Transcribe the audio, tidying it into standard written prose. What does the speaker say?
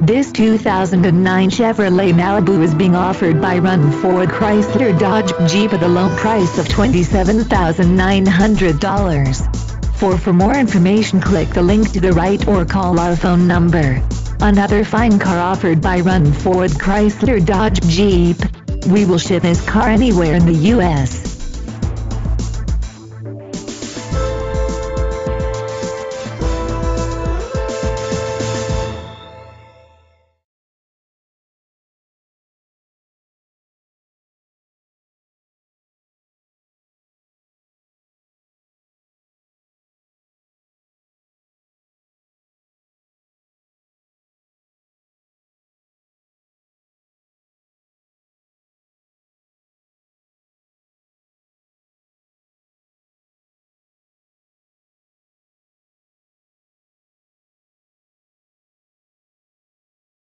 This 2009 Chevrolet Malibu is being offered by Run Ford Chrysler Dodge Jeep at a low price of $27,900. For more information, click the link to the right or call our phone number. Another fine car offered by Run Ford Chrysler Dodge Jeep. We will ship this car anywhere in the U.S.